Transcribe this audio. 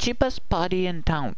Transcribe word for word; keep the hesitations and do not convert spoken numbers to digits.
cheapest party in town.